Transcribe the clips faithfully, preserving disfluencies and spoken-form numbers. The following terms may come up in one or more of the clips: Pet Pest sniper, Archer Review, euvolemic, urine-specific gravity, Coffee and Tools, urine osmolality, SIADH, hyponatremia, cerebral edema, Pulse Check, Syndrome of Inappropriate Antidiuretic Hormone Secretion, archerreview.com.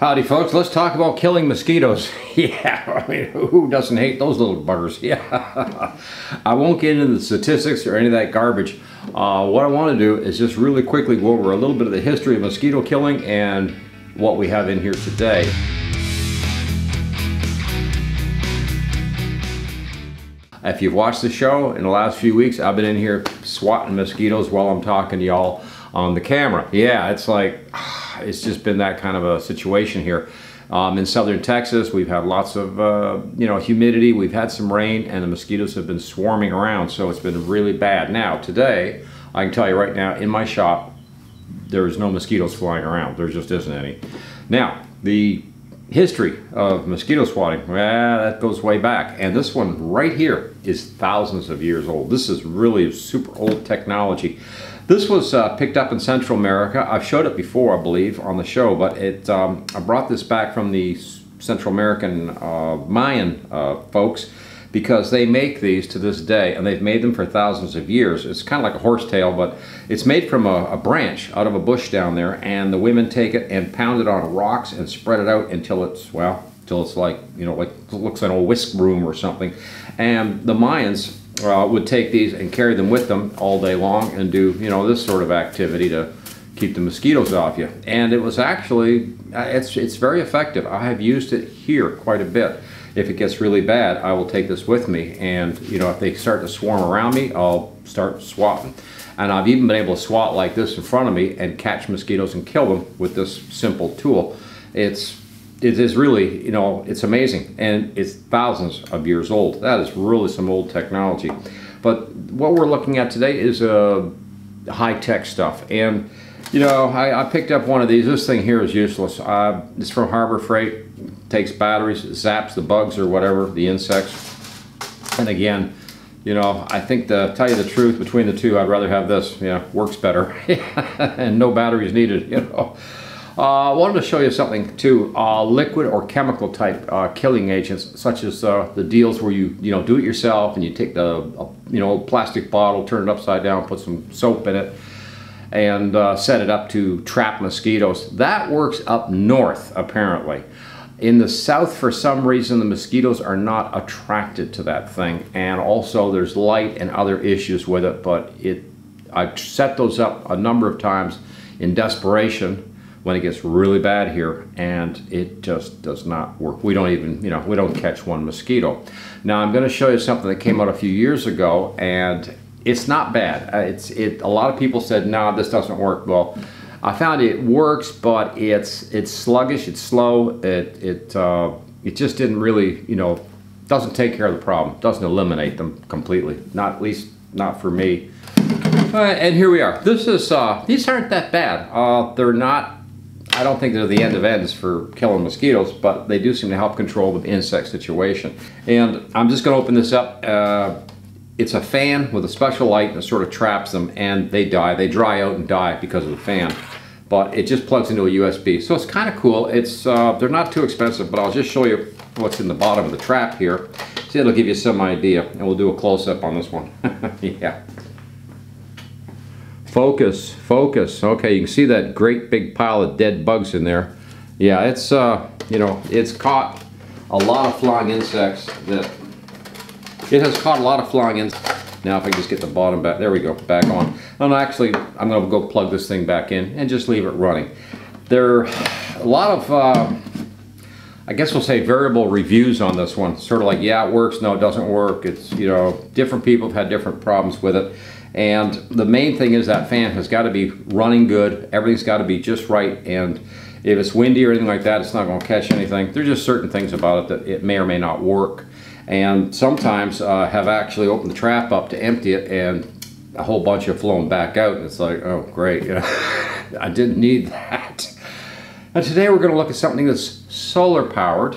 Howdy folks, let's talk about killing mosquitoes. Yeah, I mean, who doesn't hate those little buggers? Yeah. I won't get into the statistics or any of that garbage. Uh, what I want to do is just really quickly go over a little bit of the history of mosquito killing and what we have in here today. If you've watched the show in the last few weeks, I've been in here swatting mosquitoes while I'm talking to y'all on the camera. Yeah, it's like, it's just been that kind of a situation here. Um, in southern Texas, we've had lots of, uh, you know, humidity, we've had some rain, and the mosquitoes have been swarming around, so it's been really bad. Now, today, I can tell you right now, in my shop, there is no mosquitoes flying around. There just isn't any. Now, the history of mosquito swatting, well, that goes way back. And this one right here is thousands of years old. This is really super old technology. This was uh, picked up in Central America. I've showed it before, I believe, on the show, but it, um, I brought this back from the Central American uh, Mayan uh, folks, because they make these to this day, and they've made them for thousands of years. It's kind of like a horsetail, but it's made from a, a branch out of a bush down there, and the women take it and pound it on rocks and spread it out until it's, well, until it's like, you know, like it looks like an old whisk broom or something. And the Mayans uh, would take these and carry them with them all day long and do, you know, this sort of activity to keep the mosquitoes off you. And it was actually, it's, it's very effective. I have used it here quite a bit. If it gets really bad, I will take this with me, and you know, if they start to swarm around me, I'll start swatting. And I've even been able to swat like this in front of me and catch mosquitoes and kill them with this simple tool. It's, it is really, you know, it's amazing, and it's thousands of years old. That is really some old technology. But what we're looking at today is uh, high-tech stuff. And you know, I, I picked up one of these. This thing here is useless. Uh, it's from Harbor Freight. Takes batteries, zaps the bugs or whatever, the insects. And again, you know, I think to tell you the truth, between the two, I'd rather have this. Yeah, works better. And no batteries needed, you know. Uh, I wanted to show you something too. Uh, liquid or chemical type uh, killing agents, such as uh, the deals where you, you know, do it yourself and you take the, uh, you know, plastic bottle, turn it upside down, put some soap in it, and uh, set it up to trap mosquitoes. That works up north, apparently. In the south, for some reason, the mosquitoes are not attracted to that thing, and also there's light and other issues with it, but it, I've set those up a number of times in desperation when it gets really bad here, and it just does not work. We don't even, you know, we don't catch one mosquito. Now, I'm gonna show you something that came out a few years ago, and it's not bad. It's, it, a lot of people said, no, nah, this doesn't work well. I found it works, but it's it's sluggish, it's slow, it it uh, it just didn't really, you know, doesn't take care of the problem, doesn't eliminate them completely, not at least not for me. Uh, and here we are. This is uh, these aren't that bad. Uh, they're not. I don't think they're the end of ends for killing mosquitoes, but they do seem to help control the insect situation. And I'm just going to open this up. Uh, It's a fan with a special light that sort of traps them, and they die. They dry out and die because of the fan, but it just plugs into a U S B. So it's kind of cool. It's uh, they're not too expensive, but I'll just show you what's in the bottom of the trap here. See, it'll give you some idea, and we'll do a close-up on this one. Yeah. Focus, focus. Okay, you can see that great big pile of dead bugs in there. Yeah, it's, uh, you know, it's caught a lot of flying insects that It has caught a lot of flying in. Now if I just get the bottom back, there we go, back on. And actually, I'm gonna go plug this thing back in and just leave it running. There are a lot of, uh, I guess we'll say variable reviews on this one. Sort of like, yeah, it works, no, it doesn't work. It's, you know, different people have had different problems with it. And the main thing is that fan has gotta be running good. Everything's gotta be just right. And if it's windy or anything like that, it's not gonna catch anything. There's just certain things about it that it may or may not work. And sometimes I uh, have actually opened the trap up to empty it, and a whole bunch have flown back out, and it's like, oh great, you know, I didn't need that. And today we're gonna look at something that's solar powered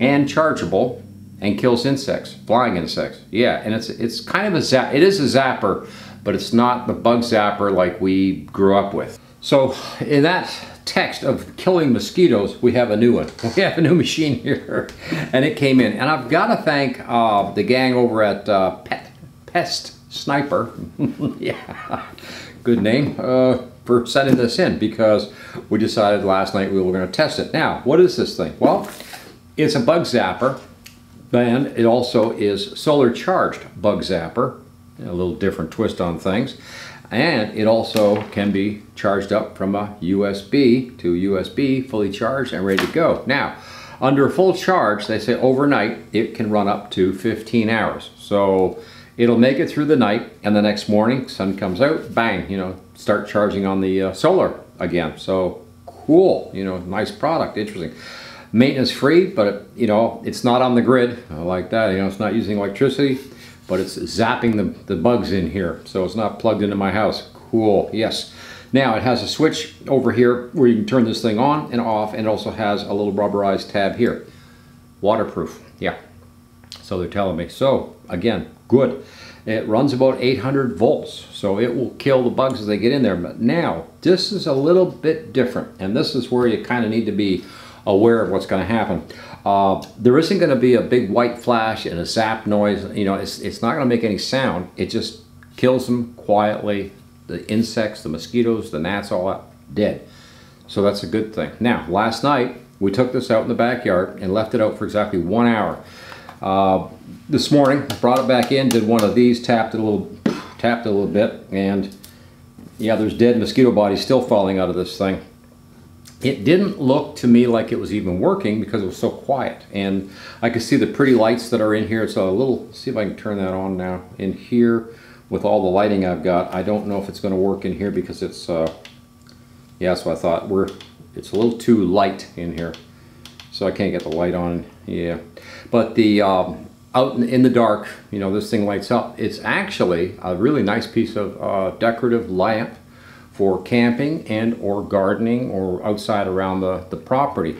and chargeable and kills insects, flying insects. Yeah, and it's it's kind of a zap, it is a zapper, but it's not the bug zapper like we grew up with. So in that text of killing mosquitoes, we have a new one. We have a new machine here, and it came in. And I've got to thank uh, the gang over at uh, Pet Pest Sniper. Yeah, good name. Uh, for sending this in, because we decided last night we were going to test it. Now, what is this thing? Well, it's a bug zapper, and it also is solar charged bug zapper, a little different twist on things, and it also can be charged up from a U S B to U S B, fully charged and ready to go. Now, under full charge, they say overnight, it can run up to fifteen hours. So it'll make it through the night, and the next morning, sun comes out, bang, you know, start charging on the uh, solar again. So cool, you know, nice product, interesting. Maintenance free, but it, you know, it's not on the grid. I like that, you know, it's not using electricity, but it's zapping the, the bugs in here. So it's not plugged into my house. Cool, yes. Now it has a switch over here where you can turn this thing on and off, and it also has a little rubberized tab here. Waterproof, yeah. So they're telling me. So again, good. It runs about eight hundred volts, so it will kill the bugs as they get in there. But now, this is a little bit different, and this is where you kind of need to be aware of what's going to happen. Uh, there isn't going to be a big white flash and a zap noise. You know, it's, it's not going to make any sound. It just kills them quietly. The insects, the mosquitoes, the gnats, all that, dead. So that's a good thing. Now, last night, we took this out in the backyard and left it out for exactly one hour. Uh, this morning, brought it back in, did one of these, tapped it a little, tapped it a little bit, and yeah, there's dead mosquito bodies still falling out of this thing. It didn't look to me like it was even working because it was so quiet. And I could see the pretty lights that are in here. It's a little, see if I can turn that on now. In here, with all the lighting I've got, I don't know if it's going to work in here because it's, uh, yeah, that's what I thought. We're, it's a little too light in here. So I can't get the light on, yeah. But the, um, out in, in the dark, you know, this thing lights up. It's actually a really nice piece of uh, decorative lamp for camping and or gardening or outside around the, the property.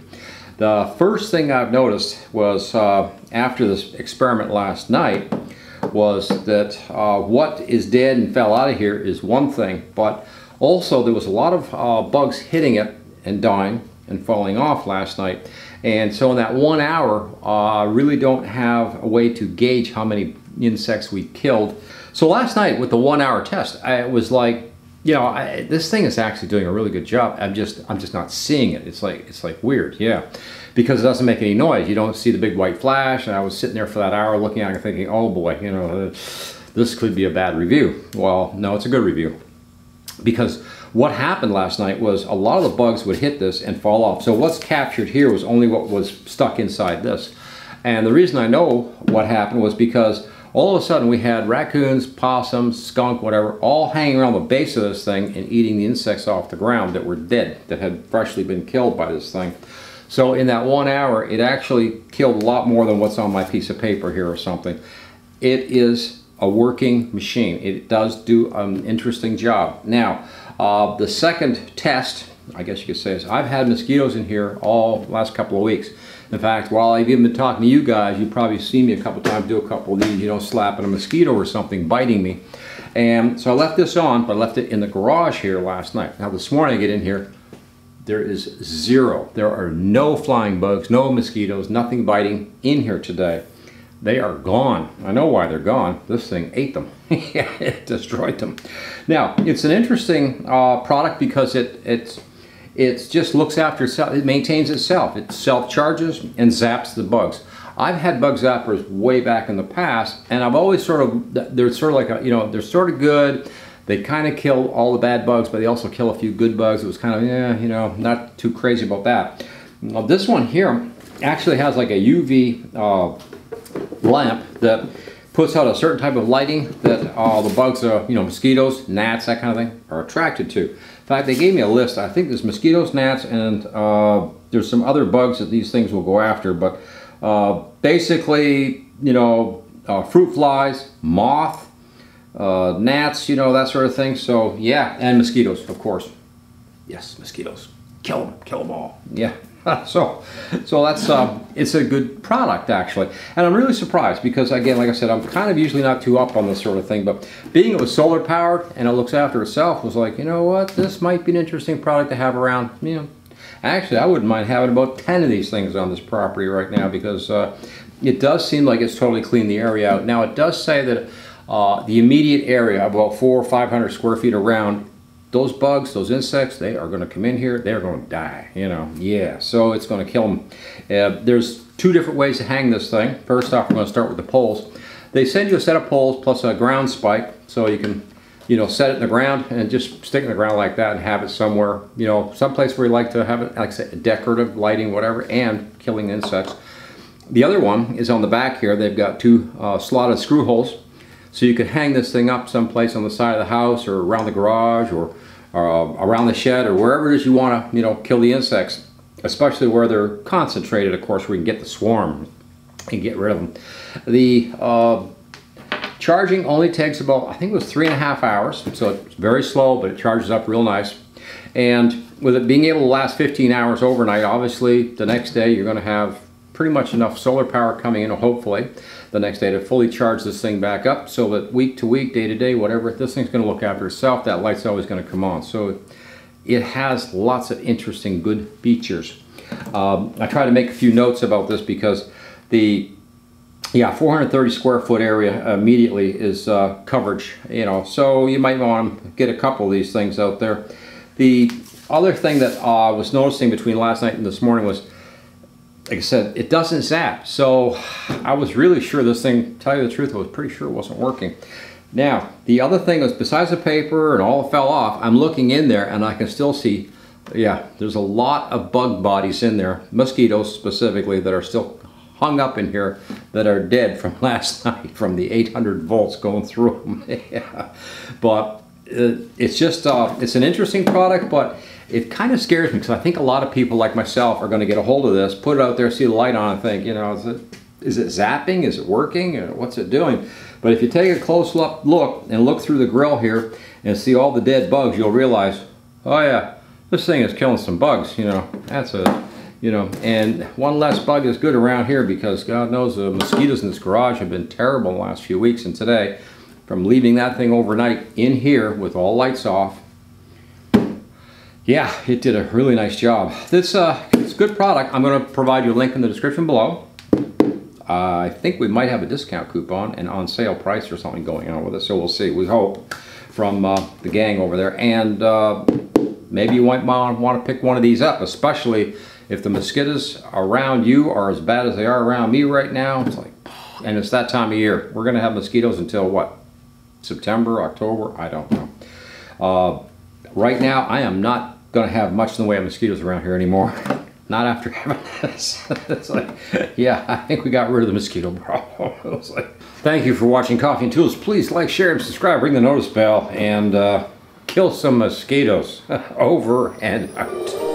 The first thing I've noticed was uh, after this experiment last night was that uh, what is dead and fell out of here is one thing, but also there was a lot of uh, bugs hitting it and dying and falling off last night. And so in that one hour, I uh, really don't have a way to gauge how many insects we killed. So last night with the one hour test, I, it was like, you know, I, this thing is actually doing a really good job. I'm just, I'm just not seeing it. It's like, it's like weird, yeah, because it doesn't make any noise. You don't see the big white flash. And I was sitting there for that hour looking at it, thinking, oh boy, you know, this could be a bad review. Well, no, it's a good review, because what happened last night was a lot of the bugs would hit this and fall off. So what's captured here was only what was stuck inside this. And the reason I know what happened was because all of a sudden we had raccoons, possums, skunk, whatever, all hanging around the base of this thing and eating the insects off the ground that were dead, that had freshly been killed by this thing. So in that one hour, it actually killed a lot more than what's on my piece of paper here or something. It is a working machine. It does do an interesting job. Now, uh, the second test, I guess you could say, is I've had mosquitoes in here all last couple of weeks. In fact, while I've even been talking to you guys, you've probably seen me a couple times do a couple of these, you know, slapping a mosquito or something, biting me. And so I left this on, but I left it in the garage here last night. Now this morning I get in here, there is zero. There are no flying bugs, no mosquitoes, nothing biting in here today. They are gone. I know why they're gone. This thing ate them. It destroyed them. Now, it's an interesting uh, product because it it's... It just looks after itself, it maintains itself. It self-charges and zaps the bugs. I've had bug zappers way back in the past, and I've always sort of, they're sort of like, a, you know, they're sort of good. They kind of kill all the bad bugs, but they also kill a few good bugs. It was kind of, yeah, you know, not too crazy about that. Now, this one here actually has like a U V uh, lamp that puts out a certain type of lighting that all uh, the bugs, are, you know, mosquitoes, gnats, that kind of thing, are attracted to. In fact, they gave me a list. I think there's mosquitoes, gnats, and uh, there's some other bugs that these things will go after. But uh, basically, you know, uh, fruit flies, moth, uh, gnats, you know, that sort of thing. So yeah, and mosquitoes, of course. Yes, mosquitoes. Kill them, kill them all. Yeah. So, so that's uh, it's a good product actually, and I'm really surprised because again, like I said, I'm kind of usually not too up on this sort of thing, but being it was solar powered and it looks after itself, was like, you know what, this might be an interesting product to have around. You know, actually, I wouldn't mind having about ten of these things on this property right now because uh, it does seem like it's totally cleaned the area out. Now, it does say that uh, the immediate area, about four or five hundred square feet around, those bugs, those insects, they are going to come in here, they're going to die, you know. Yeah, so it's going to kill them. Uh, there's two different ways to hang this thing. First off, we're going to start with the poles. They send you a set of poles plus a ground spike, so you can, you know, set it in the ground and just stick it in the ground like that and have it somewhere, you know, someplace where you like to have it, like I said, decorative, lighting, whatever, and killing insects. The other one is on the back here. They've got two uh, slotted screw holes, so you can hang this thing up someplace on the side of the house or around the garage or, or uh, around the shed or wherever it is you want to, you know, kill the insects, especially where they're concentrated, of course, where you can get the swarm and get rid of them. The uh, charging only takes about, I think it was three and a half hours, so it's very slow, but it charges up real nice. And with it being able to last fifteen hours overnight, obviously the next day you're going to have pretty much enough solar power coming in, hopefully, the next day to fully charge this thing back up, so that week to week, day to day, whatever, this thing's going to look after itself. That light's always going to come on. So it has lots of interesting, good features. Um, I try to make a few notes about this because the yeah, four hundred thirty square foot area immediately is uh, coverage, you know, so you might want to get a couple of these things out there. The other thing that I uh, was noticing between last night and this morning was, like I said, it doesn't zap. So I was really sure this thing, tell you the truth, I was pretty sure it wasn't working. Now, the other thing was, besides the paper and all fell off, I'm looking in there and I can still see, yeah, there's a lot of bug bodies in there, mosquitoes specifically, that are still hung up in here, that are dead from last night from the eight hundred volts going through them. Yeah. But it, it's just uh, it's an interesting product, but it kind of scares me because I think a lot of people like myself are going to get a hold of this, put it out there, see the light on, and think, you know, is it is it zapping? Is it working? What's it doing? But if you take a close look, look and look through the grill here and see all the dead bugs, you'll realize, oh yeah, this thing is killing some bugs. You know, that's a You know, and one less bug is good around here, because God knows the mosquitoes in this garage have been terrible in the last few weeks. And today, from leaving that thing overnight in here with all lights off, yeah, it did a really nice job. This uh, it's a good product. I'm going to provide you a link in the description below. Uh, I think we might have a discount coupon and on sale price or something going on with it, so we'll see. We hope, from uh, the gang over there. And uh, maybe you might want to pick one of these up, especially if the mosquitoes around you are as bad as they are around me right now. It's like, and it's that time of year. We're gonna have mosquitoes until what? September, October, I don't know. Uh, right now, I am not gonna have much in the way of mosquitoes around here anymore. Not after having this. It's like, yeah, I think we got rid of the mosquito problem. It was like, thank you for watching Coffee and Tools. Please like, share, and subscribe. Ring the notice bell and uh, kill some mosquitoes. Over and out.